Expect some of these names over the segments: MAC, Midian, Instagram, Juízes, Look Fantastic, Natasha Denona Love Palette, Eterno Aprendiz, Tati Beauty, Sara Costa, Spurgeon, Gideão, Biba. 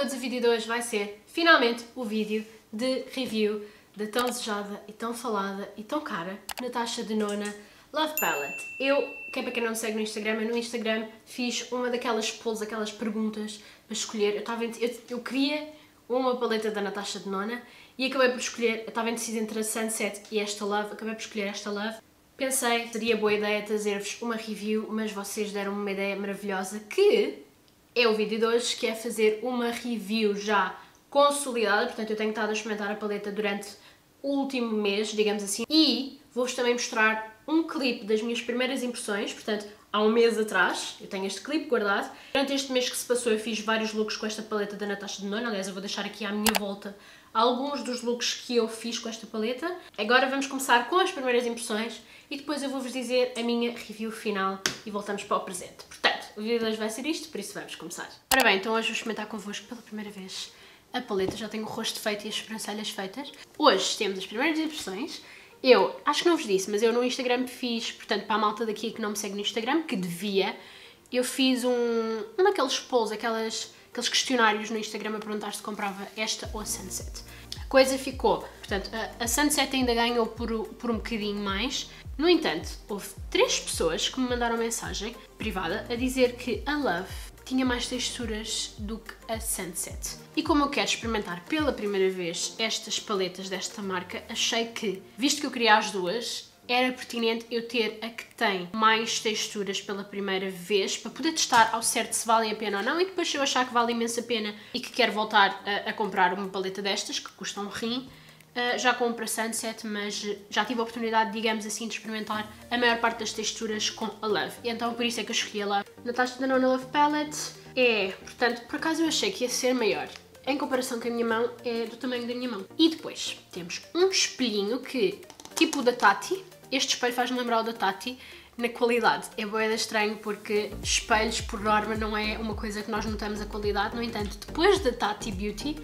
todos, o vídeo de hoje vai ser, finalmente, o vídeo de review da tão desejada e tão falada e tão cara Natasha Denona Love Palette. Quem para quem não me segue no Instagram, eu no Instagram fiz uma daquelas polls, aquelas perguntas para escolher. Eu queria uma paleta da Natasha Denona e acabei por escolher, eu estava indecisa entre a Sunset e esta Love, acabei por escolher esta Love. Pensei, seria boa ideia trazer-vos uma review, mas vocês deram-me uma ideia maravilhosa que é o vídeo de hoje, que é fazer uma review já consolidada, portanto eu tenho estado a experimentar a paleta durante o último mês, digamos assim, e vou-vos também mostrar um clipe das minhas primeiras impressões, portanto há um mês atrás, eu tenho este clipe guardado. Durante este mês que se passou eu fiz vários looks com esta paleta da Natasha Denona, aliás eu vou deixar aqui à minha volta alguns dos looks que eu fiz com esta paleta. Agora vamos começar com as primeiras impressões e depois eu vou-vos dizer a minha review final e voltamos para o presente. Portanto, o vídeo de hoje vai ser isto, por isso vamos começar. Ora bem, então hoje vou experimentar convosco pela primeira vez a paleta, já tenho o rosto feito e as sobrancelhas feitas. Hoje temos as primeiras impressões. Eu acho que não vos disse, mas eu no Instagram fiz, portanto para a malta daqui que não me segue no Instagram, que devia, eu fiz um daqueles polls, aqueles questionários no Instagram a perguntar se comprava esta ou a Sunset. A coisa ficou, portanto a Sunset ainda ganhou por um bocadinho mais. No entanto, houve 3 pessoas que me mandaram mensagem privada a dizer que a Love tinha mais texturas do que a Sunset. E como eu quero experimentar pela primeira vez estas paletas desta marca, achei que, visto que eu queria as duas, era pertinente eu ter a que tem mais texturas pela primeira vez, para poder testar ao certo se valem a pena ou não, e depois se eu achar que vale imensa pena e que quero voltar a comprar uma paleta destas, que custa um rim, já compro a Sunset, mas já tive a oportunidade, digamos assim, de experimentar a maior parte das texturas com a Love. E então por isso é que eu escolhi a Love. Natasha Denona Love Palette é, portanto, por acaso eu achei que ia ser maior. Em comparação com a minha mão, é do tamanho da minha mão. E depois temos um espelhinho que, tipo o da Tati, este espelho faz-me lembrar o da Tati na qualidade. É bué estranho porque espelhos, por norma, não é uma coisa que nós notamos a qualidade. No entanto, depois da Tati Beauty,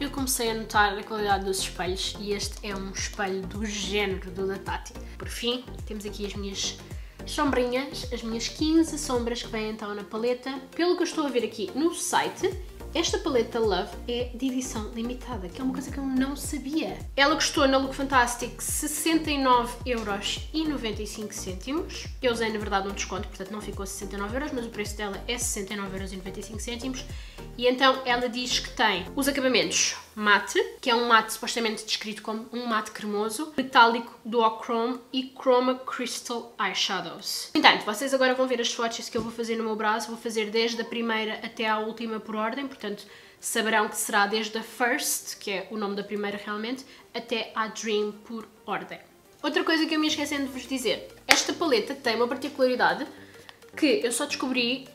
eu comecei a notar a qualidade dos espelhos e este é um espelho do género do da Tati. Por fim, temos aqui as minhas sombrinhas, as minhas 15 sombras que vêm então na paleta. Pelo que eu estou a ver aqui no site, esta paleta Love é de edição limitada, que é uma coisa que eu não sabia. Ela custou na Look Fantastic 69,95€. Eu usei, na verdade, um desconto, portanto não ficou 69€, mas o preço dela é 69,95€. E então ela diz que tem os acabamentos mate, que é um mate supostamente descrito como um mate cremoso, metálico, duochrome e Chroma Crystal Eyeshadows. Portanto, vocês agora vão ver as swatches que eu vou fazer no meu braço, vou fazer desde a primeira até à última por ordem, portanto saberão que será desde a First, que é o nome da primeira realmente, até à Dream por ordem. Outra coisa que eu me esqueci de vos dizer, esta paleta tem uma particularidade que eu só descobri,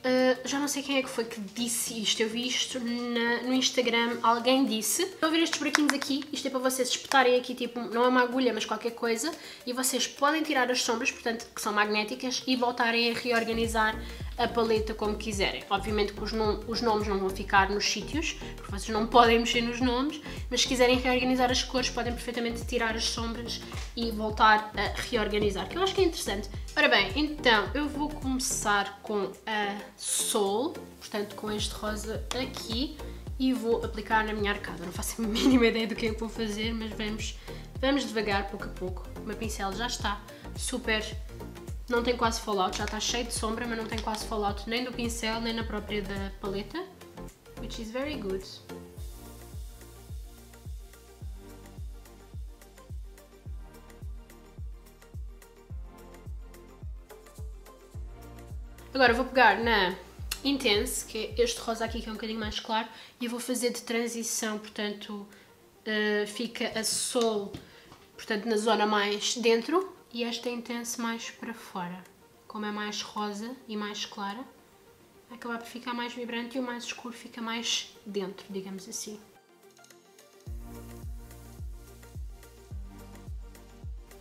já não sei quem é que foi que disse isto, eu vi isto no Instagram, alguém disse. Estão a ver estes buraquinhos aqui? Isto é para vocês espetarem aqui, tipo, não é uma agulha, mas qualquer coisa, e vocês podem tirar as sombras, portanto, que são magnéticas, e voltarem a reorganizar a paleta como quiserem. Obviamente que os nomes não vão ficar nos sítios, porque vocês não podem mexer nos nomes, mas se quiserem reorganizar as cores, podem perfeitamente tirar as sombras e voltar a reorganizar, que eu acho que é interessante. Ora bem, então eu vou começar com a Soul, portanto com este rosa aqui, e vou aplicar na minha arcada. Não faço a mínima ideia do que é que vou fazer, mas vamos devagar, pouco a pouco. O meu pincel já está super... não tem quase fallout, já está cheio de sombra, mas não tem quase fallout nem do pincel, nem na própria da paleta, which is very good. Agora vou pegar na Intense, que é este rosa aqui que é um bocadinho mais claro, e vou fazer de transição, portanto fica a Soul, portanto na zona mais dentro, e esta é Intense mais para fora. Como é mais rosa e mais clara, vai acabar por ficar mais vibrante e o mais escuro fica mais dentro, digamos assim.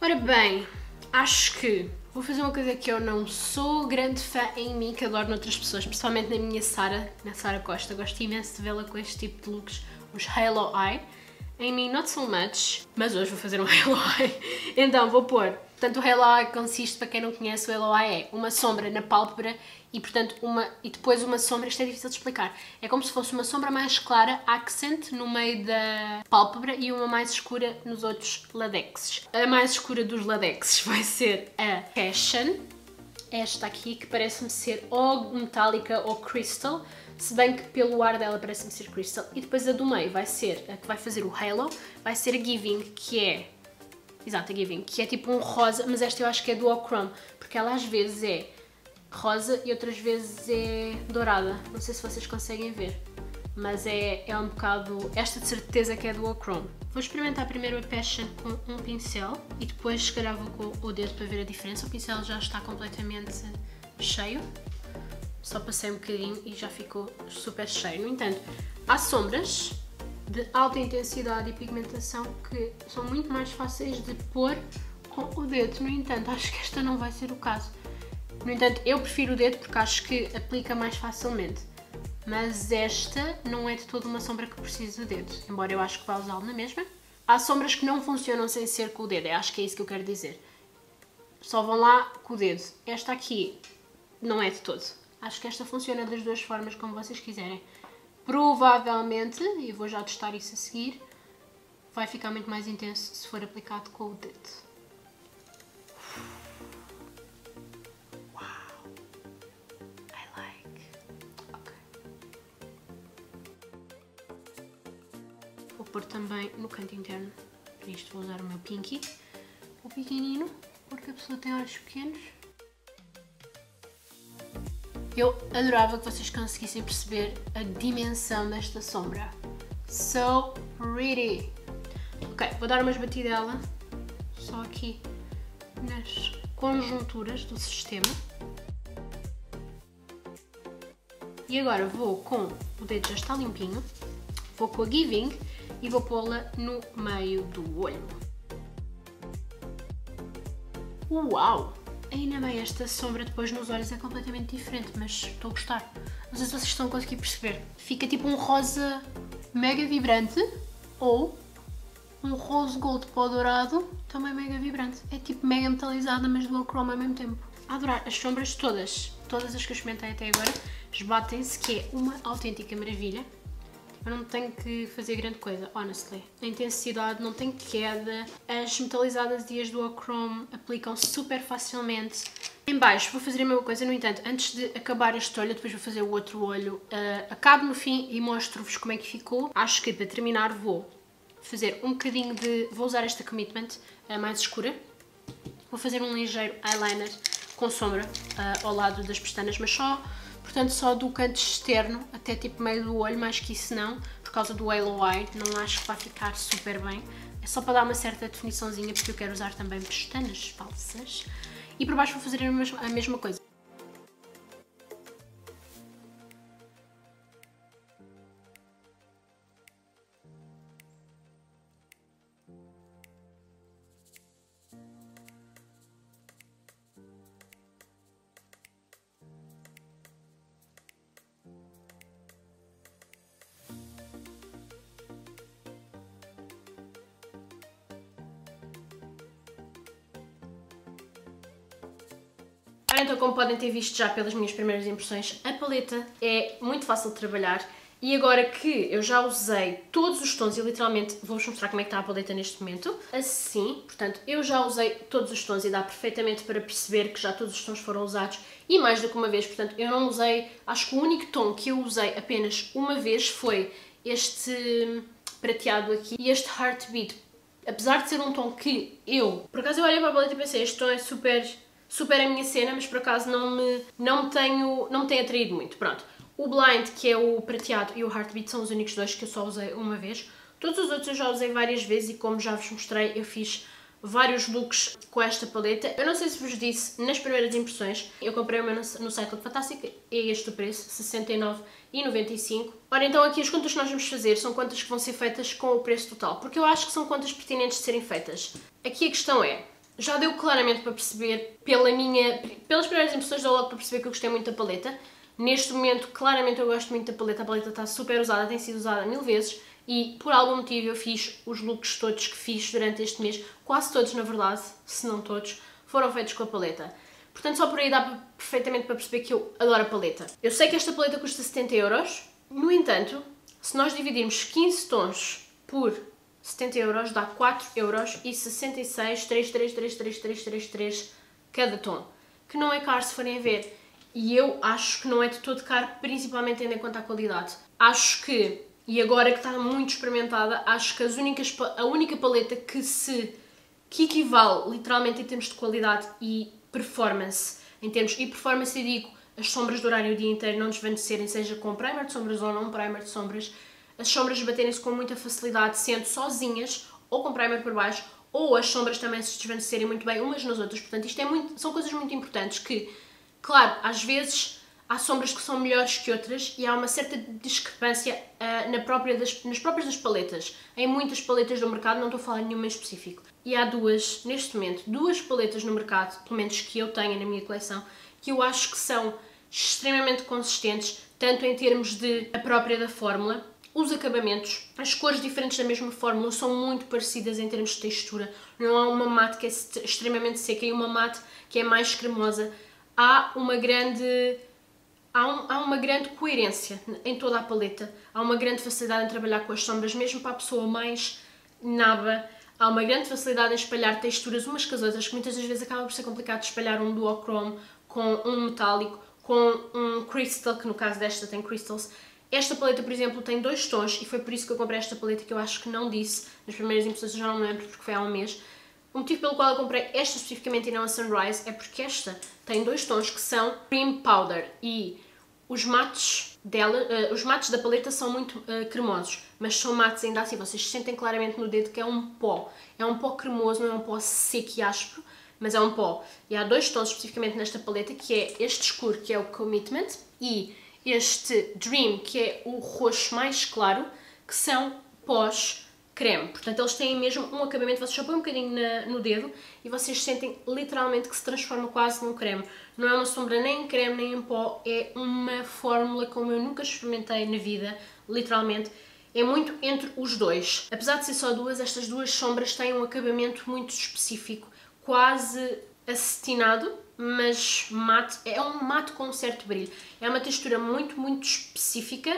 Ora bem, acho que vou fazer uma coisa que eu não sou grande fã em mim, que adoro noutras pessoas, principalmente na minha Sara, na Sara Costa. Gosto imenso de vê-la com este tipo de looks, os Halo Eye. Em mim, not so much. Mas hoje vou fazer um halo eye. Então, vou pôr. Portanto, o halo eye consiste, para quem não conhece, o halo eye é uma sombra na pálpebra e, portanto, depois uma sombra, isto é difícil de explicar. É como se fosse uma sombra mais clara, accent, no meio da pálpebra e uma mais escura nos outros ladexes. A mais escura dos ladexes vai ser a Fashion. Esta aqui, que parece-me ser ou metálica ou crystal, se bem que pelo ar dela parece-me ser crystal. E depois a do meio vai ser, a que vai fazer o halo, vai ser a Giving, que é... Exato, a Giving, que é tipo um rosa, mas esta eu acho que é dual chrome, porque ela às vezes é rosa e outras vezes é dourada. Não sei se vocês conseguem ver, mas é um bocado... Esta de certeza que é dual chrome. Vou experimentar primeiro a Passion com um pincel e depois se calhar vou com o dedo para ver a diferença. O pincel já está completamente cheio. Só passei um bocadinho e já ficou super cheio. No entanto, há sombras de alta intensidade e pigmentação que são muito mais fáceis de pôr com o dedo. No entanto, acho que esta não vai ser o caso. No entanto, eu prefiro o dedo porque acho que aplica mais facilmente. Mas esta não é de toda uma sombra que precise do dedo, embora eu acho que vá usá-lo na mesma. Há sombras que não funcionam sem ser com o dedo, acho que é isso que eu quero dizer. Só vão lá com o dedo. Esta aqui não é de todo. Acho que esta funciona das duas formas, como vocês quiserem. Provavelmente, e vou já testar isso a seguir, vai ficar muito mais intenso se for aplicado com o dedo. Uau! I like. Ok. Vou pôr também no canto interno. Para isto vou usar o meu pinky. O pequenino, porque a pessoa tem olhos pequenos. Eu adorava que vocês conseguissem perceber a dimensão desta sombra. So pretty! Ok, vou dar umas batidela, só aqui nas conjunturas do sistema. E agora vou com, o dedo já está limpinho, vou com a Giving e vou pô-la no meio do olho. Uau! Ainda bem, esta sombra depois nos olhos é completamente diferente, mas estou a gostar. Não sei se vocês estão a conseguir perceber. Fica tipo um rosa mega vibrante ou um rose gold pó dourado também mega vibrante. É tipo mega metalizada, mas dual chrome ao mesmo tempo. A adorar as sombras todas as que eu experimentei até agora, esbatem-se, que é uma autêntica maravilha. Eu não tenho que fazer grande coisa, honestly. A intensidade não tem queda, as metalizadas e as dual chrome aplicam super facilmente. Em baixo vou fazer a mesma coisa, no entanto, antes de acabar este olho, depois vou fazer o outro olho, acabo no fim e mostro-vos como é que ficou. Acho que para terminar vou fazer um bocadinho de... vou usar esta Commitment, a mais escura. Vou fazer um ligeiro eyeliner com sombra ao lado das pestanas, mas só... Portanto, só do canto externo até tipo meio do olho, mais que isso não, por causa do halo eye, não acho que vai ficar super bem. É só para dar uma certa definiçãozinha, porque eu quero usar também pestanas falsas. E por baixo vou fazer a mesma coisa. Então, como podem ter visto já pelas minhas primeiras impressões, a paleta é muito fácil de trabalhar. E agora que eu já usei todos os tons, e literalmente vou-vos mostrar como é que está a paleta neste momento, assim, portanto, eu já usei todos os tons e dá perfeitamente para perceber que já todos os tons foram usados e mais do que uma vez, portanto, eu não usei, acho que o único tom que eu usei apenas uma vez foi este prateado aqui e este Heartbeat. Apesar de ser um tom que eu, por acaso eu olhei para a paleta e pensei, este tom é super a minha cena, mas por acaso não me tem atraído muito. Pronto, o Blind, que é o prateado, e o Heartbeat são os únicos dois que eu só usei uma vez. Todos os outros eu já usei várias vezes e, como já vos mostrei, eu fiz vários looks com esta paleta. Eu não sei se vos disse nas primeiras impressões, eu comprei o meu no site Look Fantastic, é este o preço, 69,95. Ora, então aqui as contas que nós vamos fazer são contas que vão ser feitas com o preço total, porque eu acho que são contas pertinentes de serem feitas. Aqui a questão é... Já deu claramente para perceber, pelas primeiras impressões deu logo para perceber que eu gostei muito da paleta. Neste momento, claramente eu gosto muito da paleta, a paleta está super usada, tem sido usada mil vezes. e por algum motivo eu fiz os looks todos que fiz durante este mês, quase todos na verdade, se não todos, foram feitos com a paleta. Portanto, só por aí dá perfeitamente para perceber que eu adoro a paleta. Eu sei que esta paleta custa 70€, no entanto, se nós dividirmos 15 tons por 70€, dá 4,66€, 3333333 cada tom, que não é caro se forem ver. E eu acho que não é de todo caro, principalmente tendo em conta a qualidade. Acho que, e agora que está muito experimentada, acho que a única paleta que equivale literalmente em termos de qualidade e performance, eu digo as sombras durarem o dia inteiro, não desvanecerem, seja com primer de sombras ou não primer de sombras, as sombras baterem-se com muita facilidade, sendo sozinhas ou com primer por baixo, ou as sombras também se desvanecerem muito bem umas nas outras. Portanto, isto é muito, são coisas muito importantes que, claro, às vezes há sombras que são melhores que outras e há uma certa discrepância nas próprias das paletas. Em muitas paletas do mercado, não estou a falar de nenhuma em específico. E há duas, neste momento, duas paletas no mercado, pelo menos que eu tenho na minha coleção, que eu acho que são extremamente consistentes, tanto em termos de a própria da fórmula, os acabamentos, as cores diferentes da mesma fórmula são muito parecidas em termos de textura. Não há uma mate que é extremamente seca e uma mate que é mais cremosa. Há uma grande coerência em toda a paleta, há uma grande facilidade em trabalhar com as sombras, mesmo para a pessoa mais naba, há uma grande facilidade em espalhar texturas umas com as outras, que muitas das vezes acaba por ser complicado de espalhar um duochrome com um metálico, com um crystal, que no caso desta tem crystals. Esta paleta, por exemplo, tem dois tons e foi por isso que eu comprei esta paleta, que eu acho que não disse nas primeiras impressões, eu já não me lembro porque foi há um mês. O motivo pelo qual eu comprei esta especificamente e não a Sunrise é porque esta tem dois tons que são cream powder e os mates da paleta são muito cremosos, mas são mates ainda assim, vocês sentem claramente no dedo que é um pó cremoso, não é um pó seco e áspero, mas é um pó. E há dois tons especificamente nesta paleta, que é este escuro, que é o Commitment, e este Dream, que é o roxo mais claro, que são pós creme. Portanto, eles têm mesmo um acabamento, vocês só põem um bocadinho no dedo e vocês sentem literalmente que se transforma quase num creme. Não é uma sombra nem em creme nem em pó, é uma fórmula como eu nunca experimentei na vida, literalmente. É muito entre os dois. Apesar de ser só duas, estas duas sombras têm um acabamento muito específico, quase acetinado, mas mate, é um mate com um certo brilho. É uma textura muito, muito específica,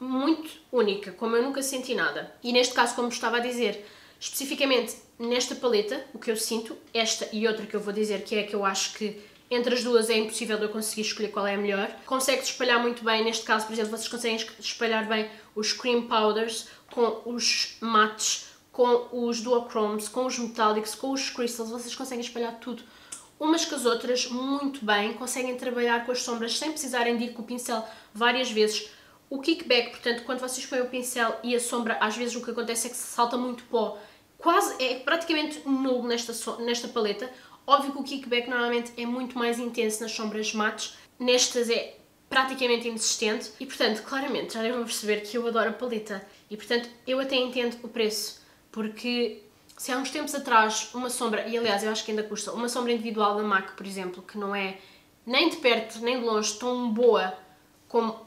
muito única, como eu nunca senti nada. E neste caso, como estava a dizer, especificamente nesta paleta, o que eu sinto, esta e outra que eu vou dizer, que é a que eu acho que entre as duas é impossível eu conseguir escolher qual é a melhor, consegue-se espalhar muito bem. Neste caso, por exemplo, vocês conseguem espalhar bem os cream powders com os mates, com os duochromes, com os metálicos, com os crystals, vocês conseguem espalhar tudo umas com as outras muito bem, conseguem trabalhar com as sombras sem precisarem de ir com o pincel várias vezes. O kickback, portanto, quando vocês põem o pincel e a sombra, às vezes o que acontece é que se salta muito pó, quase é praticamente nulo nesta paleta. Óbvio que o kickback normalmente é muito mais intenso nas sombras mates, nestas é praticamente inexistente e, portanto, claramente já devem perceber que eu adoro a paleta e, portanto, eu até entendo o preço, porque se há uns tempos atrás uma sombra, e aliás eu acho que ainda custa, uma sombra individual da MAC, por exemplo, que não é nem de perto nem de longe tão boa como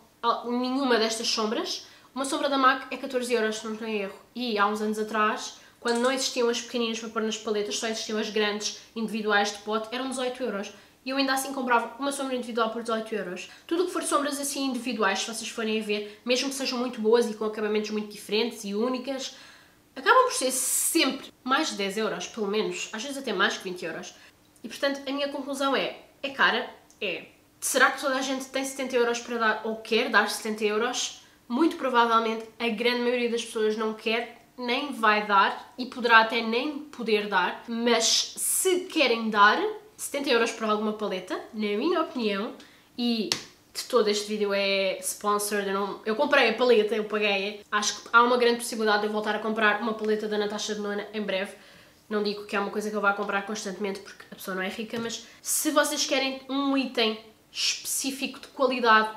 nenhuma destas sombras, uma sombra da MAC é 14€, se não estou em erro, e há uns anos atrás, quando não existiam as pequeninas para pôr nas paletas, só existiam as grandes individuais de pote, eram 18€, e eu ainda assim comprava uma sombra individual por 18€. Tudo o que for sombras assim individuais, se vocês forem a ver, mesmo que sejam muito boas e com acabamentos muito diferentes e únicas, acabam por ser sempre mais de 10€, pelo menos, às vezes até mais que 20€. E portanto, a minha conclusão é cara, Será que toda a gente tem 70€ para dar ou quer dar 70€? Muito provavelmente a grande maioria das pessoas não quer, nem vai dar e poderá até nem poder dar, mas se querem dar 70€ por alguma paleta, na minha opinião, e de todo este vídeo é sponsored, eu comprei a paleta, eu paguei, acho que há uma grande possibilidade de eu voltar a comprar uma paleta da Natasha Denona em breve. Não digo que é uma coisa que eu vá comprar constantemente porque a pessoa não é rica, mas se vocês querem um item específico de qualidade,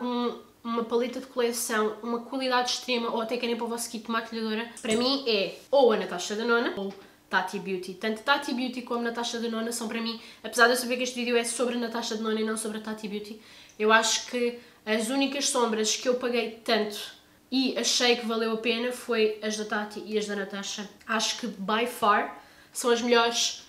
uma paleta de coleção, uma qualidade extrema, ou até querem para o vosso kit de maquilhadora, para mim é ou a Natasha Denona ou Tati Beauty. Tanto Tati Beauty como Natasha Denona são para mim, apesar de eu saber que este vídeo é sobre a Natasha Denona e não sobre a Tati Beauty, eu acho que as únicas sombras que eu paguei tanto e achei que valeu a pena foi as da Tati e as da Natasha. Acho que, by far, são as melhores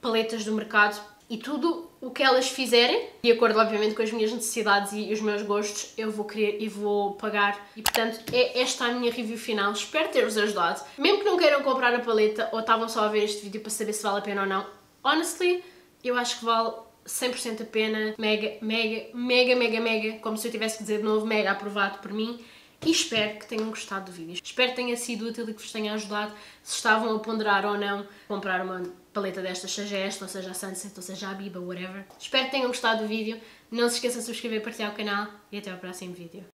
paletas do mercado e tudo o que elas fizerem, de acordo, obviamente, com as minhas necessidades e os meus gostos, eu vou querer e vou pagar. E, portanto, é esta a minha review final. Espero ter-vos ajudado. Mesmo que não queiram comprar a paleta ou estavam só a ver este vídeo para saber se vale a pena ou não, honestly, eu acho que vale 100% a pena. Mega, mega, mega, mega, mega, como se eu tivesse que dizer de novo, mega aprovado por mim. E espero que tenham gostado do vídeo. Espero que tenha sido útil e que vos tenha ajudado se estavam a ponderar ou não comprar uma paleta destas, seja esta, ou seja a Sunset, ou seja a Biba, whatever. Espero que tenham gostado do vídeo. Não se esqueçam de subscrever, partilhar o canal e até ao próximo vídeo.